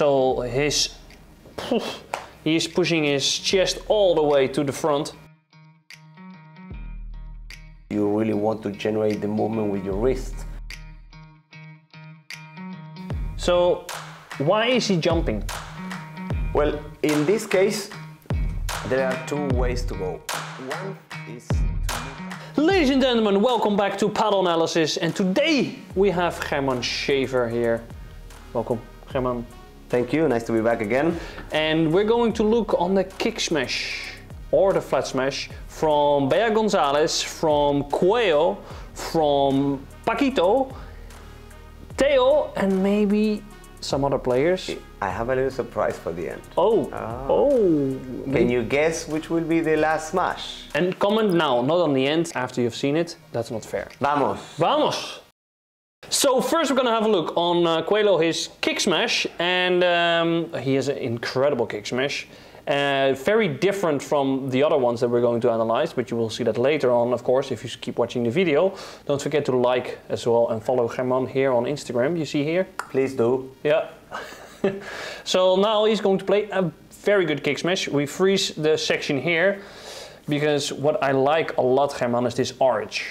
So he is pushing his chest all the way to the front. You really want to generate the movement with your wrist. So why is he jumping? Well, in this case, there are two ways to go. One is to... Ladies and gentlemen, welcome back to Paddle Analysis, and today we have German Schaefer here. Welcome, German. Thank you, nice to be back again. And we're going to look on the kick smash, or the flat smash, from Bea Gonzalez, from Coello, from Paquito, Teo, and maybe some other players. I have a little surprise for the end. Can you guess which will be the last smash? And comment now, not on the end, after you've seen it. That's not fair. Vamos. Vamos. So first we're gonna have a look on Coello, his kick smash, and he has an incredible kick smash. Very different from the other ones that we're going to analyze, but you will see that later on, of course, if you keep watching the video. Don't forget to like as well and follow German here on Instagram, you see here. Please do. Yeah. So now he's going to play a very good kick smash. We freeze the section here, because what I like a lot, German, is this arch.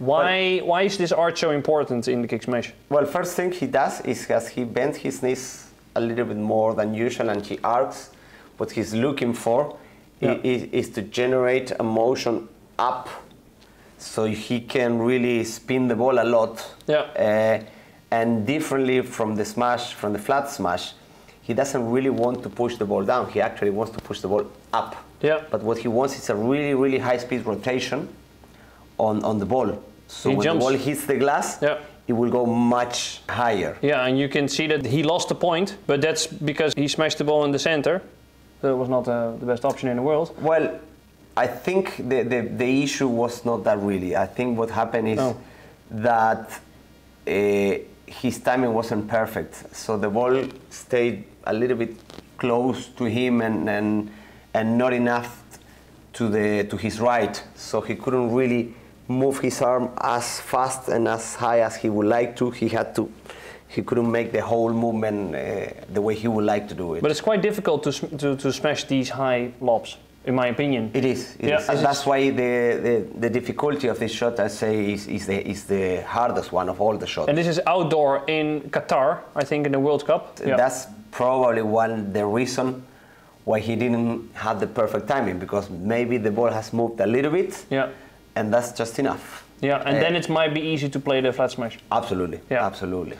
Why is this arch so important in the kick smash? Well, first thing he does is he bends his knees a little bit more than usual and he arcs. What he's looking for is to generate a motion up so he can really spin the ball a lot. Yeah. And differently from the smash, from the flat smash, he doesn't really want to push the ball down. He actually wants to push the ball up. Yeah. But what he wants is a really, really high-speed rotation on the ball. So when the ball hits the glass, it will go much higher. Yeah, and you can see that he lost the point, but that's because he smashed the ball in the center. That was not the best option in the world. Well, I think the issue was not that really. I think what happened is that his timing wasn't perfect. So the ball stayed a little bit close to him and not enough to his right. So he couldn't really move his arm as fast and as high as he would like to. He couldn't make the whole movement the way he would like to do it. But it's quite difficult to smash these high lobs, in my opinion. It is. And that's why the difficulty of this shot, I say, is the hardest one of all the shots. And this is outdoor in Qatar, I think, in the World Cup. Yeah. That's probably the reason why he didn't have the perfect timing, because maybe the ball has moved a little bit, and that's just enough. Yeah, and then it might be easy to play the flat smash. Absolutely, absolutely.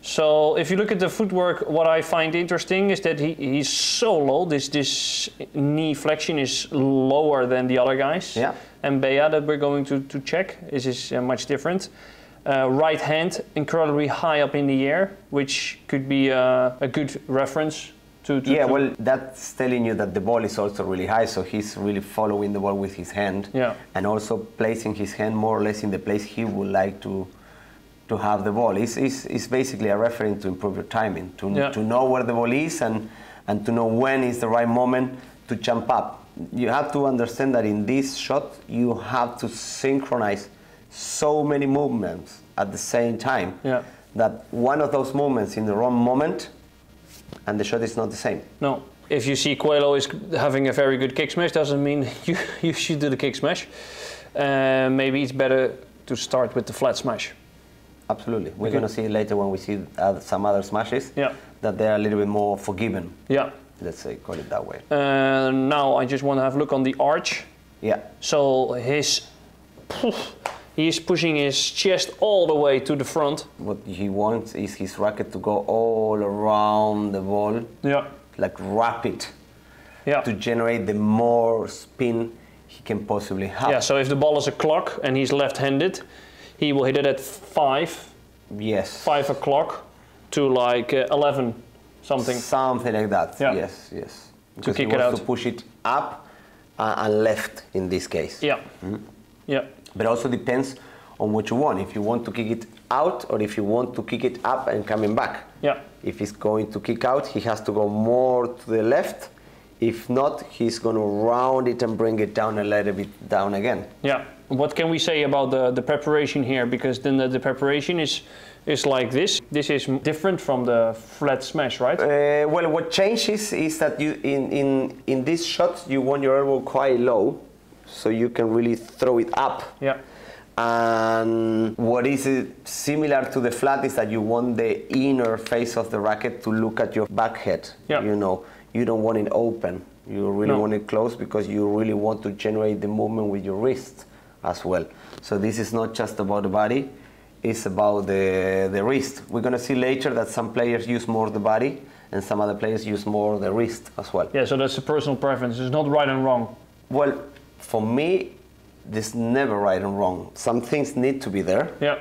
So if you look at the footwork, what I find interesting is that he's so low. This knee flexion is lower than the other guys. Yeah. And Bea, that we're going to check, is much different. Right hand incredibly high up in the air, which could be a good reference to. Yeah, well, that's telling you that the ball is also really high, so he's really following the ball with his hand. Yeah. And also placing his hand more or less in the place he would like to have the ball. It's basically a reference to improve your timing, to know where the ball is and to know when is the right moment to jump up. You have to understand that in this shot, you have to synchronize so many movements at the same time that one of those movements in the wrong moment and the shot is not the same. No. If you see Coello is having a very good kick smash, doesn't mean you should do the kick smash. Maybe it's better to start with the flat smash. Absolutely. We're going to see later when we see some other smashes that they are a little bit more forgiving. Yeah. Let's say, call it that way. Now I just want to have a look on the arch. Yeah. So he is pushing his chest all the way to the front. What he wants is his racket to go all around the ball. Yeah. Like rapid. Yeah. To generate the more spin he can possibly have. Yeah, so if the ball is a clock and he's left-handed, he will hit it at 5 o'clock to like 11 something. Something like that, yes. Because he wants to push it up and left in this case. Yeah, But also depends on what you want. If you want to kick it out or if you want to kick it up and coming back. Yeah. If he's going to kick out, he has to go more to the left. If not, he's going to round it and bring it down a little bit down again. Yeah. What can we say about the preparation here? Because then the preparation is is like this. This is different from the flat smash, right? Well, what changes is that you in this shot you want your elbow quite low, so you can really throw it up. Yeah. And what is similar to the flat is that you want the inner face of the racket to look at your back head. Yeah. You know, you don't want it open. You really want it closed because you really want to generate the movement with your wrist as well. So this is not just about the body, it's about the wrist. We're going to see later that some players use more the body and some other players use more the wrist as well. Yeah, so that's a personal preference. It's not right and wrong. Well, for me, there's never right and wrong. Some things need to be there. Yeah.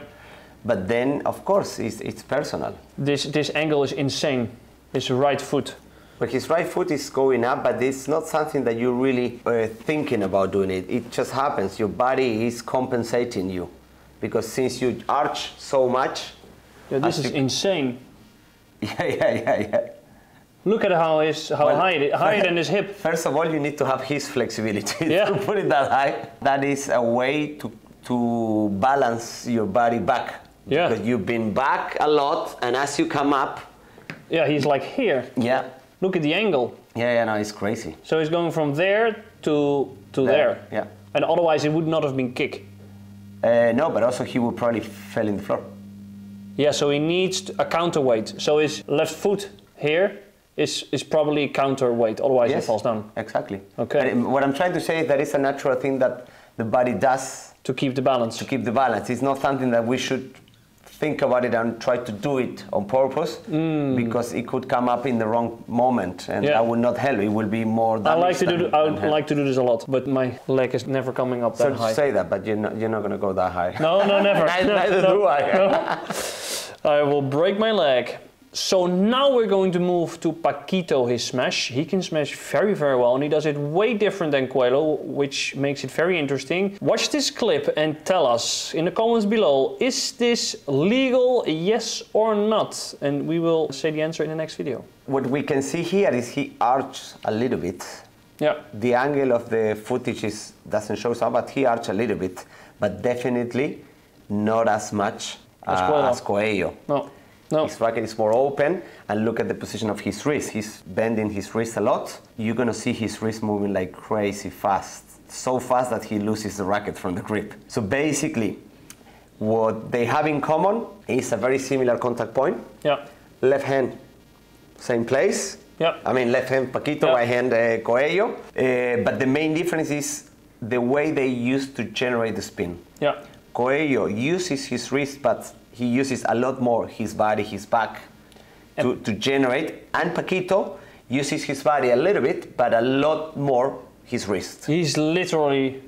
But then, of course, it's personal. This angle is insane. His right foot. But his right foot is going up, but it's not something that you're really thinking about doing it. It just happens. Your body is compensating you. Because since you arch so much... Yeah, this is insane. Yeah, yeah, yeah, yeah. Look at how high than his hip. First of all, you need to have his flexibility to put it that high. That is a way to balance your body back. Yeah. Because you've been back a lot, and as you come up... Yeah, he's like here. Yeah. Look at the angle. Yeah, yeah, no, it's crazy. So he's going from there to there. Yeah. And otherwise, it would not have been kick. No, but also he would probably fell in the floor. Yeah, so he needs a counterweight. So his left foot here is probably counterweight, otherwise he falls down. Exactly. Okay. And what I'm trying to say is that it's a natural thing that the body does. To keep the balance. To keep the balance. It's not something that we should think about it and try to do it on purpose because it could come up in the wrong moment and that would not help. It will be more damage. I like to do this a lot, but my leg is never coming up that high. So say that, but you're not going to go that high. No, no, never. Neither do I. I will break my leg. So now we're going to move to Paquito, his smash. He can smash very, very well, and he does it way different than Coello, which makes it very interesting. Watch this clip and tell us in the comments below, is this legal, yes or not? And we will say the answer in the next video. What we can see here is he arches a little bit. Yeah. The angle of the footage doesn't show some, but he arches a little bit. But definitely not as much as Coello. No. No. His racket is more open, and look at the position of his wrist. He's bending his wrist a lot. You're going to see his wrist moving like crazy fast, so fast that he loses the racket from the grip. So basically, what they have in common is a very similar contact point. Yeah. Left hand, same place. Yeah. I mean, left hand Paquito, right hand Coello. But the main difference is the way they use to generate the spin. Yeah. Coello uses his wrist, but he uses a lot more his body, his back to generate. And Paquito uses his body a little bit, but a lot more his wrist. He's literally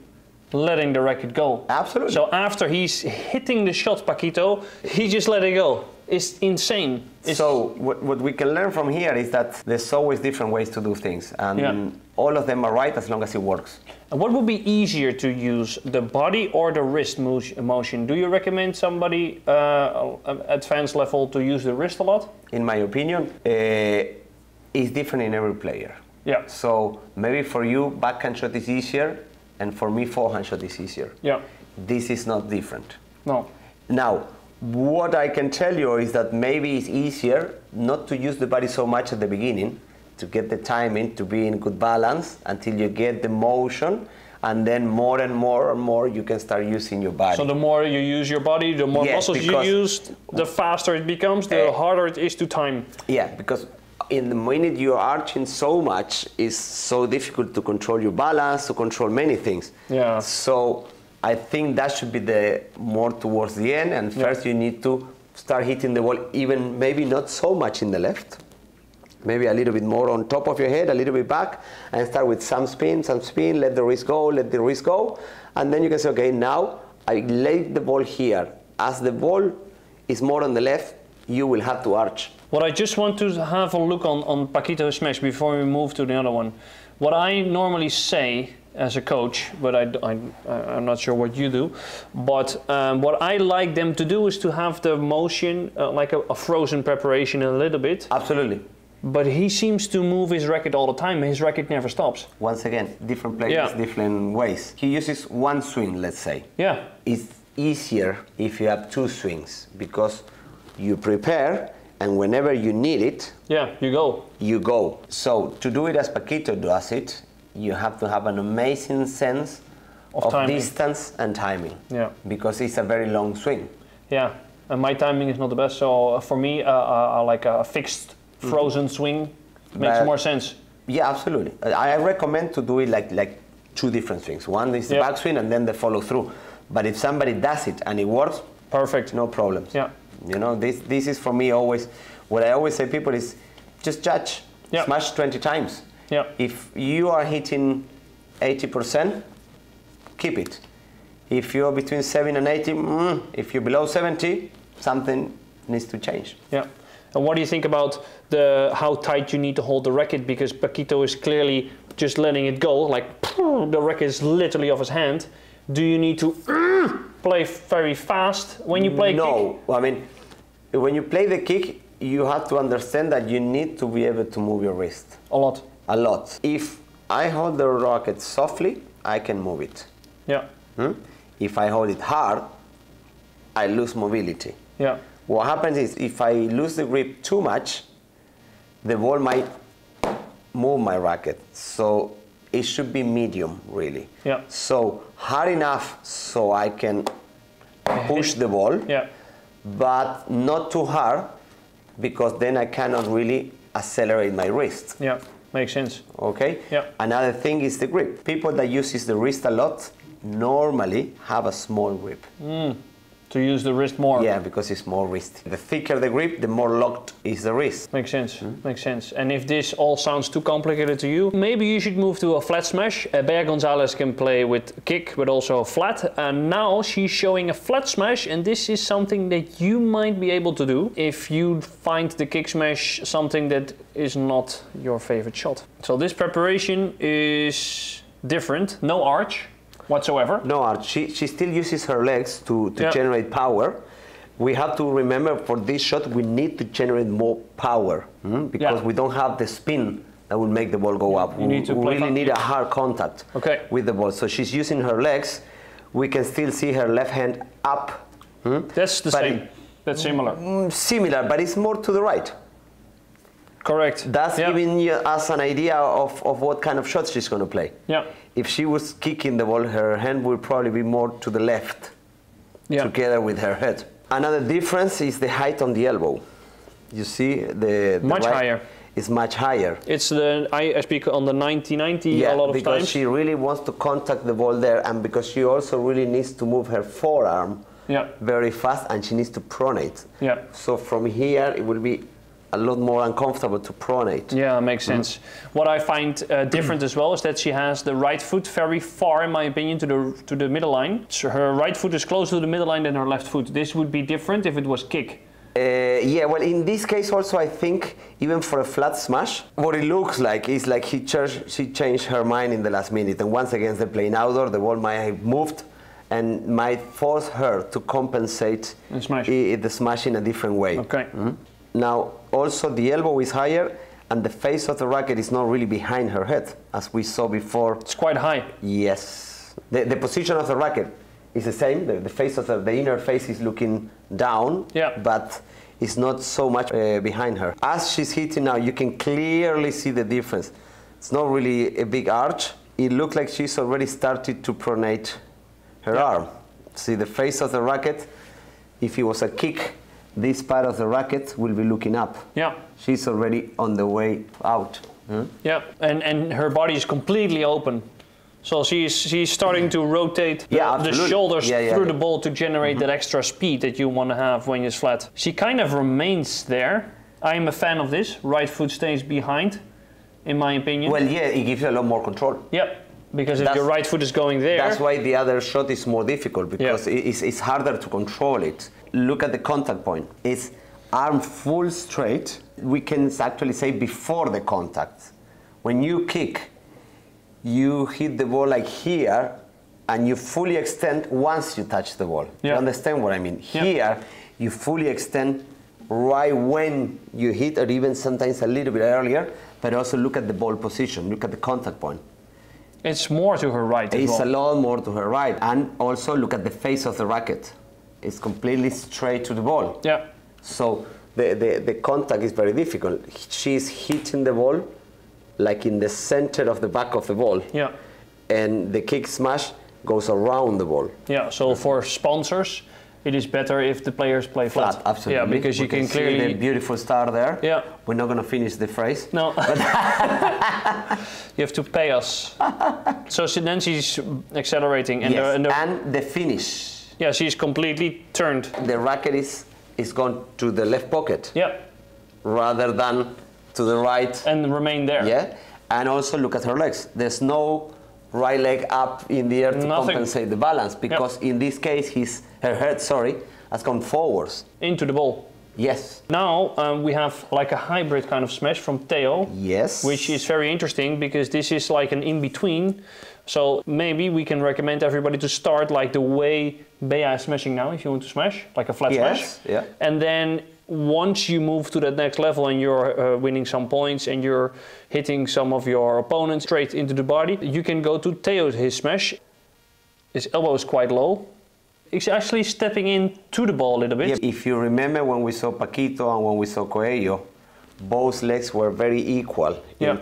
letting the racket go. Absolutely. So after he's hitting the shot, Paquito, he just let it go. It's insane. So what we can learn from here is that there's always different ways to do things. And all of them are right as long as it works. And what would be easier to use, the body or the wrist motion? Do you recommend somebody advanced level to use the wrist a lot? In my opinion, it's different in every player. Yeah. So maybe for you, backhand shot is easier. And for me, forehand shot is easier. Yeah. This is not different. No. Now, what I can tell you is that maybe it's easier not to use the body so much at the beginning, to get the timing, to be in good balance until you get the motion, and then more and more you can start using your body. So the more you use your body, the more muscles you use, the faster it becomes, the harder it is to time. Yeah, because in the minute you're arching so much, it's so difficult to control your balance, to control many things. Yeah. So I think that should be the more towards the end, and first you need to start hitting the ball, even maybe not so much in the left, maybe a little bit more on top of your head, a little bit back, and start with some spin, let the wrist go, and then you can say, okay, now I lay the ball here. As the ball is more on the left, you will have to arch. What I just want to have a look on Paquito's smash before we move to the other one. What I normally say as a coach, but I'm not sure what you do, but what I like them to do is to have the motion like a frozen preparation a little bit. Absolutely. But he seems to move his racket all the time. His racket never stops. Once again, different players, different ways. He uses one swing, let's say. Yeah. It's easier if you have two swings because you prepare, and whenever you need it, yeah, you go. You go. So to do it as Paquito does it, you have to have an amazing sense of distance and timing. Yeah. Because it's a very long swing. Yeah, and my timing is not the best. So for me, like a fixed frozen swing makes more sense. Yeah, absolutely. I recommend to do it like two different swings. One is the backswing and then the follow through. But if somebody does it and it works, perfect, no problems. Yeah. You know, this is for me always, what I always say people is just judge, smash 20 times. Yeah. If you are hitting 80%, keep it. If you're between 7 and 80, if you're below 70, something needs to change. Yeah. And what do you think about how tight you need to hold the racket? Because Paquito is clearly just letting it go, like the racket is literally off his hand. Do you need to play very fast when you play kick? No, I mean, when you play the kick, you have to understand that you need to be able to move your wrist. A lot. A lot. If I hold the racket softly, I can move it. Yeah. If I hold it hard, I lose mobility. Yeah. What happens is if I lose the grip too much, the ball might move my racket. So it should be medium, really. Yeah. So hard enough so I can push the ball, but not too hard because then I cannot really accelerate my wrist. Yeah, makes sense. Okay. Yeah. Another thing is the grip. People that use the wrist a lot normally have a small grip. To use the wrist more. Yeah, because it's more wrist. The thicker the grip, the more locked is the wrist. Makes sense, makes sense. And if this all sounds too complicated to you, maybe you should move to a flat smash. Bea Gonzalez can play with kick, but also flat. And now she's showing a flat smash, and this is something that you might be able to do if you find the kick smash something that is not your favorite shot. So this preparation is different, no arch. Whatsoever? No, she still uses her legs to generate power. We have to remember for this shot we need to generate more power because we don't have the spin that will make the ball go up. We really need a hard contact with the ball. So she's using her legs. We can still see her left hand up. That's the same. That's similar. Similar, but it's more to the right. Correct. That's giving us an idea of what kind of shots she's going to play. Yeah. If she was kicking the ball, her hand would probably be more to the left, together with her head. Another difference is the height on the elbow. You see, the much higher. It's much higher. It's the I speak on the 90-90 a lot of times. Yeah, because she really wants to contact the ball there, and because she also really needs to move her forearm very fast, and she needs to pronate. Yeah. So from here, it will be a lot more uncomfortable to pronate. Yeah, that makes sense. What I find different as well is that she has the right foot very far, in my opinion, to the middle line. So her right foot is closer to the middle line than her left foot. This would be different if it was kick. Yeah, well, in this case also, I think even for a flat smash, what it looks like is like she changed her mind in the last minute, and once again they're playing outdoor, the ball might have moved and might force her to compensate and smash. The smash in a different way. Okay. Now, also the elbow is higher and the face of the racket is not really behind her head, as we saw before. It's quite high. Yes. The position of the racket is the same. The face of the inner face is looking down, but it's not so much behind her. As she's hitting now, you can clearly see the difference. It's not really a big arch. It looks like she's already started to pronate her arm. See the face of the racket, if it was a kick, this part of the racket will be looking up. Yeah. She's already on the way out. Yeah, and her body is completely open. So she's starting to rotate the shoulders through the ball to generate that extra speed that you want to have when it's flat. She kind of remains there. I'm a fan of this. Right foot stays behind, in my opinion. Well, yeah, it gives you a lot more control. Yeah, because if your right foot is going there. That's why the other shot is more difficult, because it's harder to control it. Look at the contact point. It's arm full straight. We can actually say before the contact. When you kick, you hit the ball like here, and you fully extend once you touch the ball. Yeah. You understand what I mean? Yeah. Here, you fully extend right when you hit, or even sometimes a little bit earlier, but also look at the ball position, look at the contact point. It's more to her right. It's a lot more to her right. And also look at the face of the racket. It's completely straight to the ball. Yeah. So the contact is very difficult. She's hitting the ball like in the center of the back of the ball. Yeah. And the kick smash goes around the ball. Yeah, so for sponsors, it is better if the players play flat. Absolutely. Yeah, because you can clearly see the beautiful star there. Yeah. We're not going to finish the phrase. No. But you have to pay us. So then she's accelerating. And, yes. And the finish. Yeah, she's completely turned. The racket is gone to the left pocket. Yeah. Rather than to the right. And remain there. Yeah. And also look at her legs. There's no right leg up in the air to compensate the balance, because in this case her head has gone forwards. Into the ball. Yes. Now we have like a hybrid kind of smash from Teo. Yes. Which is very interesting because this is like an in-between. So maybe we can recommend everybody to start like the way Bea is smashing now, if you want to smash, like a flat smash. Yeah. And then once you move to that next level and you're winning some points and you're hitting some of your opponents straight into the body, you can go to Teo's smash. His elbow is quite low. He's actually stepping into the ball a little bit. Yeah, if you remember when we saw Paquito and when we saw Coello, both legs were very equal. Yeah,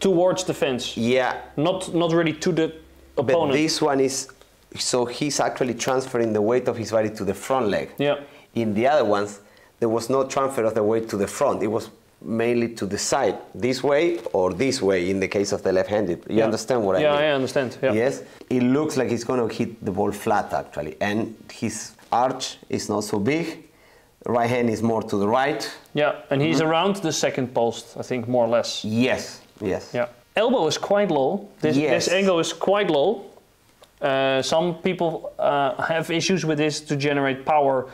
towards the fence. Yeah. Not really to the opponent. But this one is, so he's actually transferring the weight of his body to the front leg. Yeah. In the other ones, there was no transfer of the weight to the front. It was mainly to the side, this way or this way, in the case of the left-handed. You understand what I mean? Yeah, I understand. Yeah. Yes? It looks like he's going to hit the ball flat, actually. And his arch is not so big. Right hand is more to the right. Yeah, and he's around the second post, I think, more or less. Yes, yes. Yeah. Elbow is quite low. This angle is quite low. Some people have issues with this to generate power.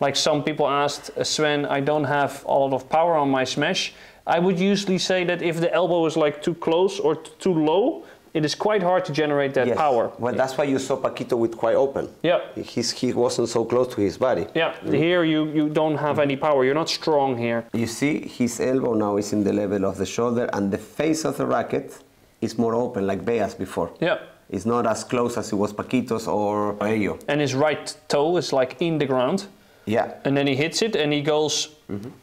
Like some people asked, Sven, I don't have a lot of power on my smash. I would usually say that if the elbow is like too close or too low, it is quite hard to generate that power. Well, that's why you saw Paquito with quite open. Yeah. He wasn't so close to his body. Yeah, here you don't have any power. You're not strong here. You see, his elbow now is in the level of the shoulder and the face of the racket is more open, like Bea's before. Yeah. It's not as close as it was Paquito's or Coello. And his right toe is like in the ground. Yeah. And then he hits it and he goes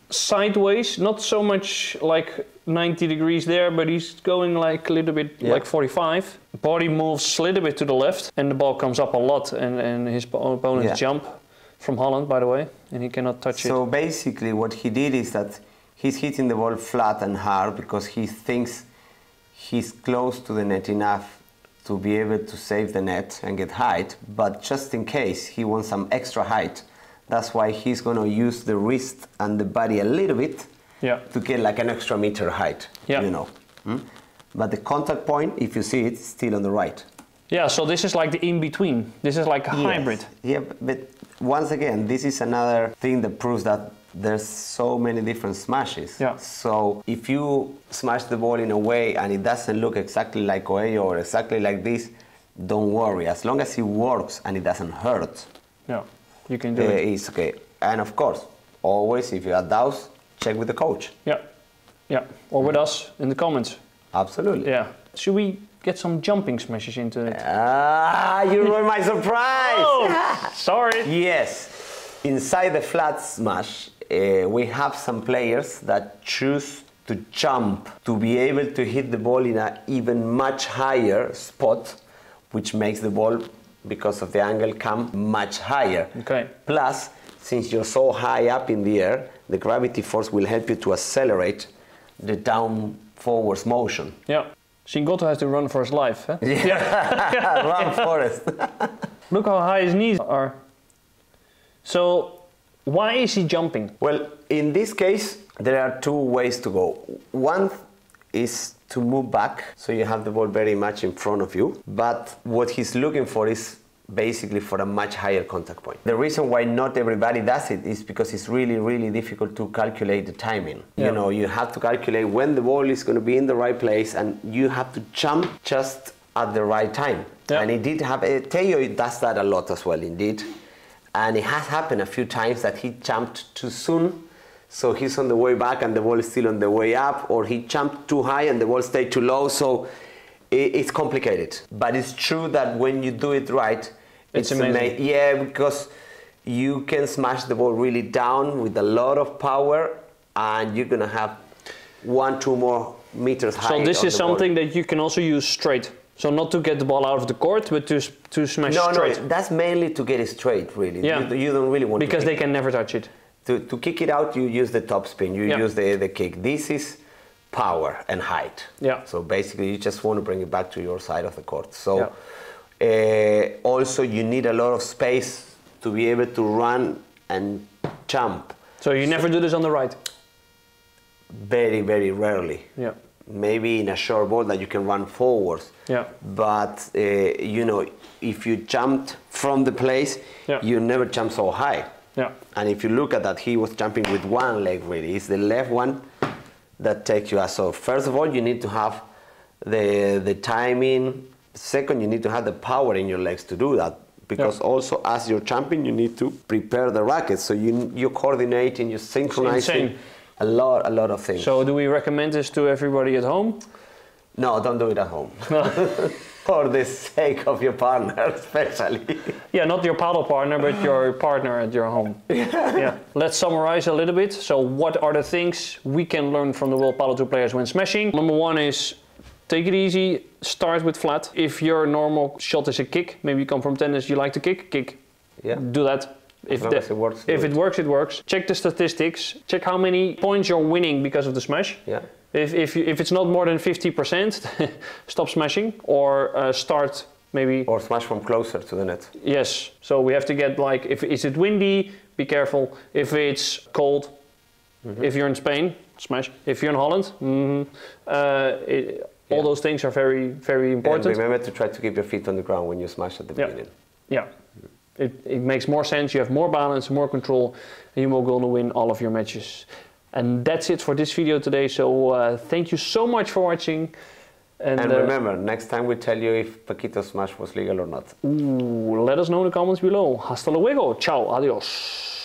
sideways, not so much like 90 degrees there, but he's going like a little bit like 45. Body moves a little bit to the left and the ball comes up a lot, and his opponents jump from Holland, by the way, and he cannot touch it. So basically what he did is that he's hitting the ball flat and hard because he thinks he's close to the net enough to be able to save the net and get height, but just in case he wants some extra height. That's why he's going to use the wrist and the body a little bit to get like an extra meter height, you know. But the contact point, if you see it, is still on the right. Yeah, so this is like the in-between. This is like a hybrid. Yeah, but once again, this is another thing that proves that there's so many different smashes. Yeah. So if you smash the ball in a way and it doesn't look exactly like Coello or exactly like this, don't worry. As long as it works and it doesn't hurt. Yeah. You can do it. It's okay. And of course, always, if you have doubts, check with the coach. Yeah. Yeah. Or with us in the comments. Absolutely. Yeah. Should we get some jumping smashes into it? Ah, you ruined my surprise! Oh, sorry. Yes. Inside the flat smash, we have some players that choose to jump to be able to hit the ball in an even much higher spot, which makes the ball, because of the angle, come much higher. Okay. Plus, since you're so high up in the air, the gravity force will help you to accelerate the down forwards motion. Yeah. Shingoto has to run for his life, huh? Yeah. Yeah. Run, Forrest. Look how high his knees are. So, why is he jumping? Well, in this case, there are two ways to go. One is to move back, so you have the ball very much in front of you. But what he's looking for is basically for a much higher contact point. The reason why not everybody does it is because it's really, really difficult to calculate the timing. Yeah. You know, you have to calculate when the ball is going to be in the right place, and you have to jump just at the right time. Yeah. And it did happen. Teo does that a lot as well, indeed. And it has happened a few times that he jumped too soon. So he's on the way back and the ball is still on the way up, or he jumped too high and the ball stayed too low. So it's complicated. But it's true that when you do it right, it's amazing. Yeah, because you can smash the ball really down with a lot of power, and you're gonna have 1-2 more meters high. So this is something that you can also use straight. So not to get the ball out of the court, but to smash straight. No, that's mainly to get it straight, really. Yeah. You don't really want because to they can never touch it. To kick it out, you use the topspin, you use the kick. This is power and height. Yeah. So basically, you just want to bring it back to your side of the court. So also, you need a lot of space to be able to run and jump. So you never do this on the right? Very, very rarely. Yeah. Maybe in a short ball that you can run forwards. Yeah. But, you know, if you jumped from the place, you never jump so high. Yeah. And if you look at that, he was jumping with one leg, really. It's the left one that takes you out. So first of all, you need to have the timing. Second, you need to have the power in your legs to do that. Because also, as you're jumping, you need to prepare the racket. So you're coordinating, you're synchronizing. A lot of things. So do we recommend this to everybody at home? No, don't do it at home. For the sake of your partner, especially. Yeah, not your paddle partner, but your partner at your home. Yeah. Let's summarize a little bit. So what are the things we can learn from the World Padel Tour players when smashing? Number one is take it easy, start with flat. If your normal shot is a kick, maybe you come from tennis, you like to kick, Yeah. Do that. If it works, it works. Check the statistics. Check how many points you're winning because of the smash. Yeah. If it's not more than 50%, stop smashing or start maybe. Or smash from closer to the net. Yes. So we have to get like, if is it windy, be careful. If it's cold, if you're in Spain, smash. If you're in Holland, all those things are very, very important. And remember to try to keep your feet on the ground when you smash at the beginning. Yeah. It makes more sense, you have more balance, more control, and you will go to win all of your matches. And that's it for this video today, so thank you so much for watching. And remember, next time we tell you if Paquito smash was legal or not. Let us know in the comments below. Hasta luego, ciao, adios.